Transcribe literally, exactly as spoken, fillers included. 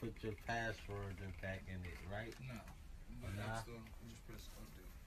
Put your password back in it, right? No. But nah. Still, you just press update.